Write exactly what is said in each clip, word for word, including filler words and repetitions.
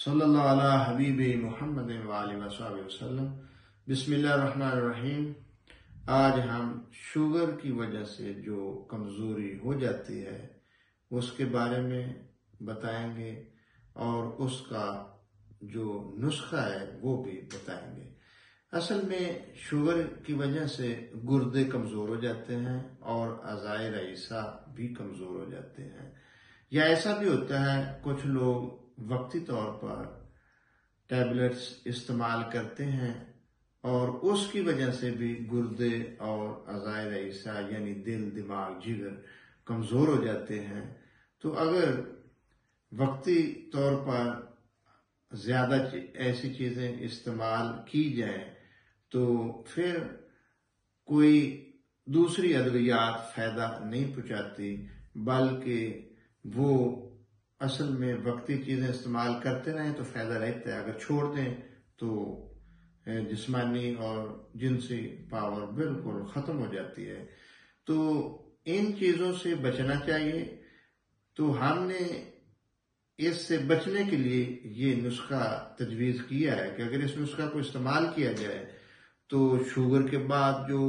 सल्लल्लाहु अला हबीबे मुहम्मद व आलिहि वसहबिहि वसल्लम। बिस्मिल्लाहिर्रहमानिर्रहीम। आज हम शुगर की वजह से जो कमज़ोरी हो जाती है उसके बारे में बताएंगे और उसका जो नुस्खा है वो भी बताएंगे। असल में शुगर की वजह से गुर्दे कमज़ोर हो जाते हैं और अज़ाय रईसा भी कमज़ोर हो जाते हैं, या ऐसा भी होता है कुछ लोग वक्ती तौर पर टैबलेट्स इस्तेमाल करते हैं और उसकी वजह से भी गुर्दे और अज़ाय रईसा यानी दिल, दिमाग, जिगर कमज़ोर हो जाते हैं। तो अगर वक्ती तौर पर ज़्यादा ऐसी चीज़ें इस्तेमाल की जाएं तो फिर कोई दूसरी अद्वियात फ़ायदा नहीं पहुँचाती, बल्कि वो असल में वक्ती चीज़ें इस्तेमाल करते रहें तो फ़ायदा रहता है, अगर छोड़ दें तो जिस्मानी और जिनसी पावर बिल्कुल ख़त्म हो जाती है। तो इन चीज़ों से बचना चाहिए। तो हमने इससे बचने के लिए ये नुस्खा तजवीज़ किया है कि अगर इस नुस्खा को इस्तेमाल किया जाए तो शुगर के बाद जो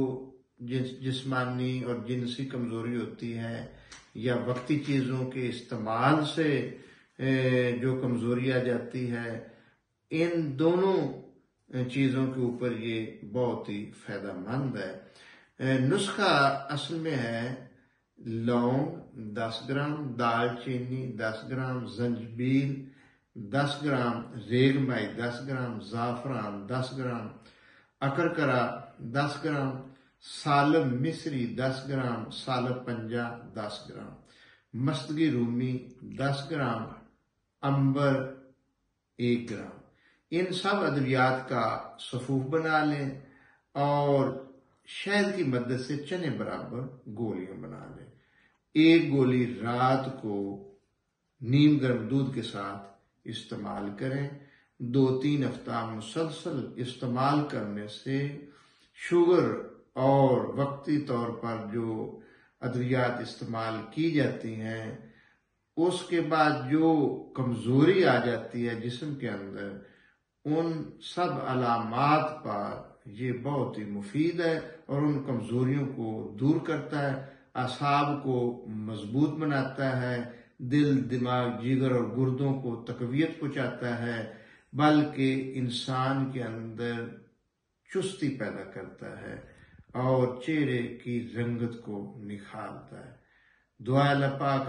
जिस्मानी और जिनसी कमज़ोरी होती है या वक्ती चीज़ों के इस्तेमाल से जो कमज़ोरी आ जाती है, इन दोनों चीज़ों के ऊपर ये बहुत ही फ़ायदेमंद है। नुस्खा असल में है लौंग दस ग्राम, दालचीनी दस ग्राम, जंजीर दस ग्राम, रेगमाई दस ग्राम, ज़ाफ़रान दस ग्राम, अकरकरा दस ग्राम, सालब मिस्री दस ग्राम, सालब पंजा दस ग्राम, मस्तगी रूमी दस ग्राम, अंबर एक ग्राम। इन सब अद्वियात का सफूफ बना लें और शहद की मदद से चने बराबर गोलियां बना लें। एक गोली रात को नीम गर्म दूध के साथ इस्तेमाल करें। दो तीन हफ्ता मुसलसल इस्तेमाल करने से शुगर और वक्ती तौर पर जो अद्वियात इस्तेमाल की जाती हैं उसके बाद जो कमज़ोरी आ जाती है जिस्म के अंदर, उन सब अलामात पर ये बहुत ही मुफीद है और उन कमज़ोरियों को दूर करता है, असाब को मजबूत बनाता है, दिल, दिमाग, जिगर और गुर्दों को तकवीयत पहुँचाता है, बल्कि इंसान के अंदर चुस्ती पैदा करता है और चेहरे की रंगत को निखारता है। दुआ अल्लाह पाक